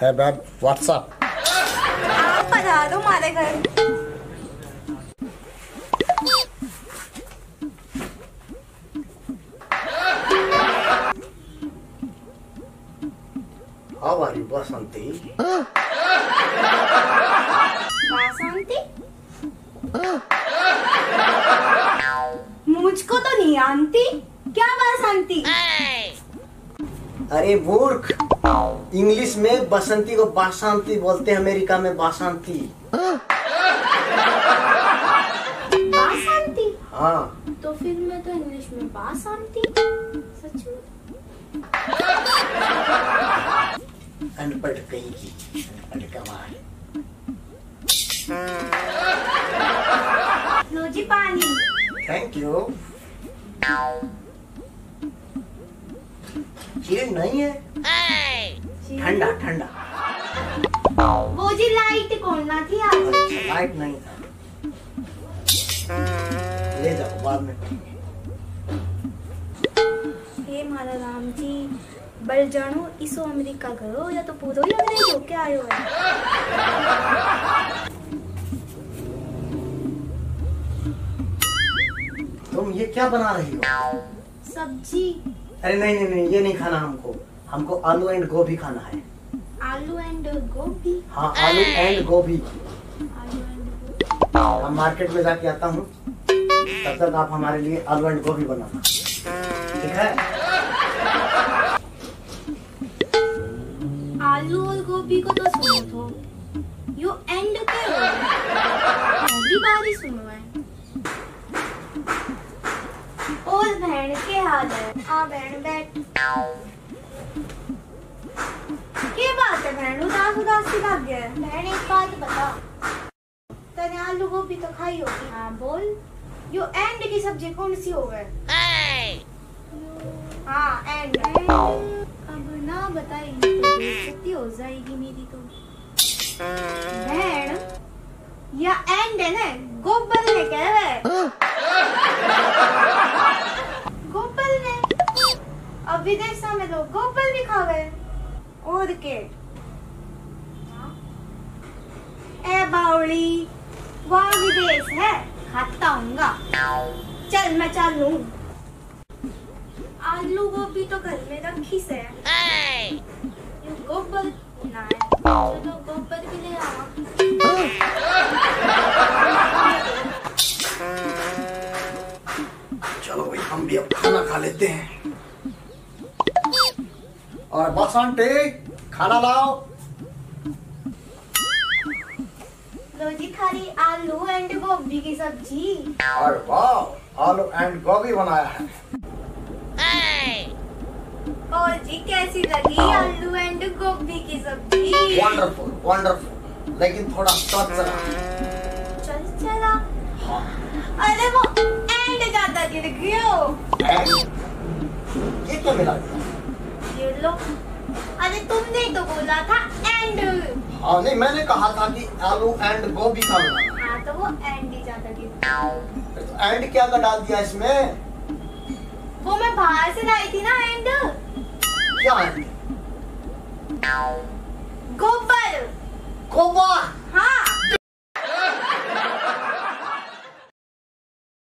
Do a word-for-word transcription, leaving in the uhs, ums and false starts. है babe WhatsApp. आप बता दो हमारे घर। How are you, Basanti? Basanti? मुझको तो नहीं आती क्या बसंती। अरे मूर्ख, इंग्लिश में बसंती को बासांती बोलते हैं, अमेरिका में बासांती। बासांती? हाँ। तो फिर मैं तो इंग्लिश में बासांती। सच में? अनपढ़ कहीं की, अनपढ़ कमाल। लो जी पानी। Thank you. चीज नहीं है, ठंडा ठंडा। वो जी लाइट खोलना थी आज। अच्छा, लाइट नहीं था, ले जाओ बाद में। हे मारा राम जी, बल जानो इसो अमेरिका करो या तो पूरो ही अमेरिका होके आयो है। तुम ये क्या बना रही हो? सब्जी। अरे नहीं नहीं नहीं, ये नहीं खाना हमको, हमको आलू एंड गोभी खाना है। आलू एंड गोभी? हाँ, आलू एंड गोभी। मैं मार्केट में जाके आता हूँ, तब तक आप हमारे लिए आलू एंड गोभी बनाना, ठीक है? आलू और गोभी को तो सुनो तो, यो एंड के हो पहली बार ही सुनो है। और बहन के हाल है? आ बहन बैठ। क्या बात है बहन, उदास उदास सी लग गया है? बहन एक बात बता, तने आलू गोभी तो खाई होगी। हाँ बोल। यो एंड की सब्जी कौन सी हो गए? हाँ एंड। अब ना बताएगी तो बेइज्जती हो जाएगी मेरी तो। बहन या एंड है ना, गोबर ने कह रहे विदेश में लोग गोपल भी खा गए। और के ए बावली, वहाँ विदेश है, खाता हूँगा। चल मैं चलूँ। आलू गोभी तो घर में रखी से, गोबर ना है, चलो गोबर भी ले आओ। चलो भाई, हम भी अब खाना खा लेते हैं। और बसंती, खाना लाओ। लो जी खाली आलू एंड गोभी की सब्जी। और वाह, आलू एंड गोभी बनाया है। और जी कैसी लगी आलू एंड गोभी की सब्जी? वंडरफुल वंडरफुल, लेकिन थोड़ा चल चला चल चला। हाँ। अरे वो एंड ज्यादा गिर गयो। ये क्या मिला? लो, अरे तुमने तो बोला था एंड। हाँ नहीं, मैंने कहा था कि आलू एंड गोभी खा लो। हाँ तो वो एंड ही ज्यादा गिरा। तो एंड क्या का डाल दिया इसमें? वो मैं बाहर से लाई थी ना एंड। क्या एंड? गोबर। गोबर? हाँ।